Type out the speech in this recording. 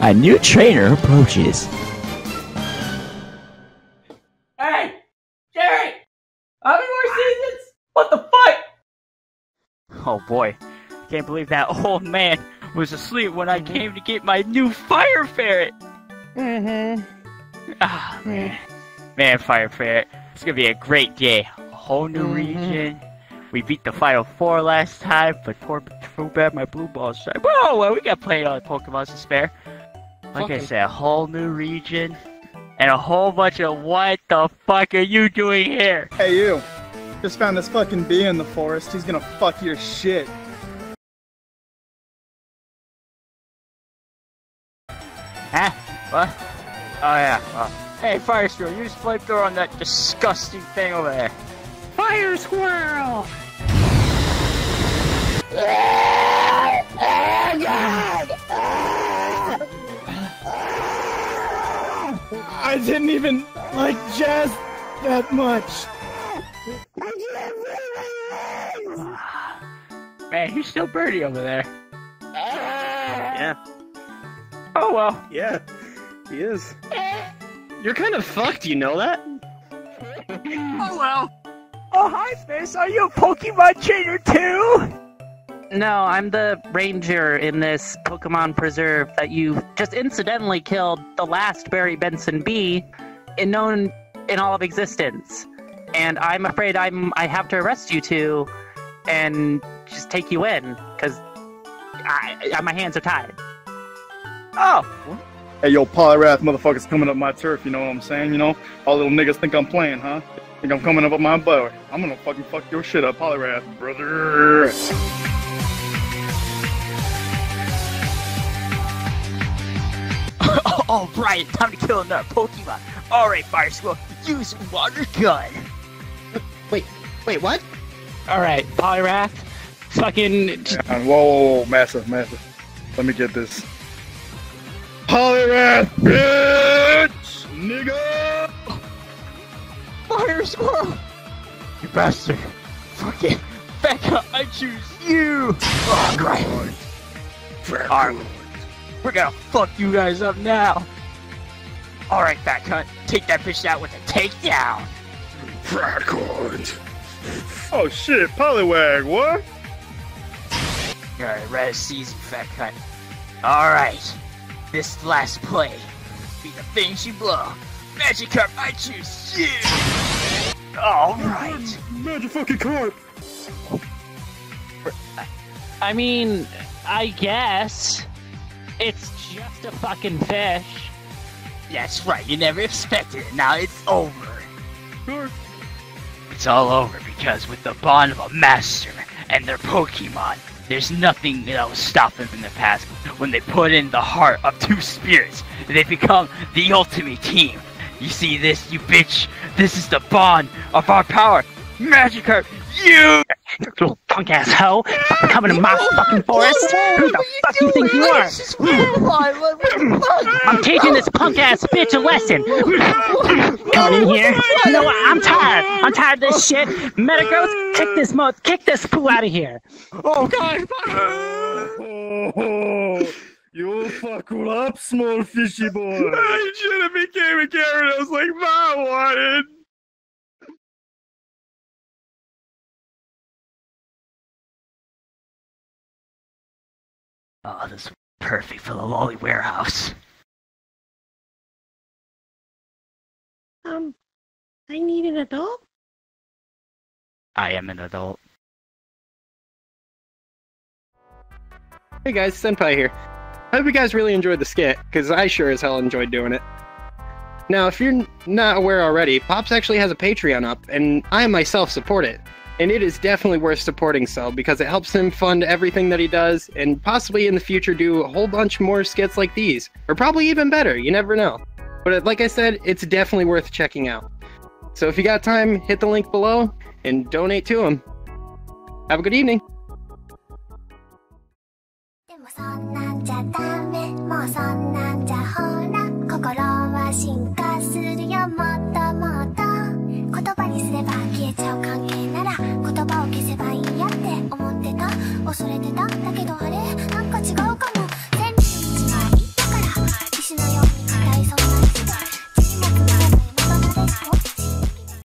A new trainer approaches. Hey! Jerry! How many more seasons? What the fuck? Oh boy. I can't believe that old man was asleep when I came to get my new Fire Ferret! Ah, oh, man. Man, Fire Ferret. It's gonna be a great day. A whole new region. We beat the Final Four last time, but poor bad my blue balls. Whoa, well, we got plenty of Pokemon to spare. Like I said, a whole new region, and a whole bunch of what the fuck are you doing here? Hey you, just found this fucking bee in the forest, he's gonna fuck your shit. Huh? What? Oh yeah, hey Fire Squirrel, use flamethrower on that disgusting thing over there. Fire Squirrel! I didn't even like jazz that much. Man, you're still birdie over there. Yeah. Oh well. Yeah, he is. You're kind of fucked, you know that? Oh well. Oh hi, Fizz. Are you a Pokemon trainer too? No, I'm the ranger in this Pokemon preserve that you just incidentally killed the last Barry Benson Bee known in all of existence. And I'm afraid I have to arrest you two and just take you in, because my hands are tied. Oh! Hey, yo, Poliwrath motherfuckers coming up my turf, you know what I'm saying, you know? All little niggas think I'm playing, huh? Think I'm coming up my butt. I'm gonna fucking fuck your shit up, Poliwrath, brother! All right, time to kill another Pokemon. All right, Fire Squirrel, use water gun. Wait, what? All right, Poliwrath, fucking. Yeah, whoa, massive. Let me get this. Poliwrath, bitch, nigga. Fire Squirrel, you bastard! Fucking Becca, I choose you. Oh, great. All right. We're gonna fuck you guys up now! Alright, Fat Cut, take that bitch out with a takedown! Fat Cut! Oh shit, Poliwag, what? Alright, red season, Fat Cut. Alright, this last play be the things you blow. Magikarp, I choose you! Alright! Magic fucking Carp! I mean, I guess. It's just a fucking fish. That's right, you never expected it. Now it's over. Sure. It's all over because with the bond of a master and their Pokemon, there's nothing that will stop them in the past. When they put in the heart of two spirits, they become the ultimate team. You see this, you bitch? This is the bond of our power. Magikarp, you little punk ass hoe, coming to my fucking forest. Who the fuck do you think you are? I'm teaching this punk ass bitch a lesson. Coming in here. You know what? I'm tired. I'm tired of this shit. Metagross, kick this poo out of here. Oh god. Oh, you fuck up, small fishy boy. I should have became a carrot. I was like, I wanted. Oh, this is perfect for the lolly warehouse. I need an adult? I am an adult. Hey guys, Senpai here. I hope you guys really enjoyed the skit, because I sure as hell enjoyed doing it. Now, if you're not aware already, Pops actually has a Patreon up, and I myself support it. And it is definitely worth supporting so, because it helps him fund everything that he does, and possibly in the future do a whole bunch more skits like these. Or probably even better, you never know. But like I said, it's definitely worth checking out. So if you got time, hit the link below, and donate to him. Have a good evening!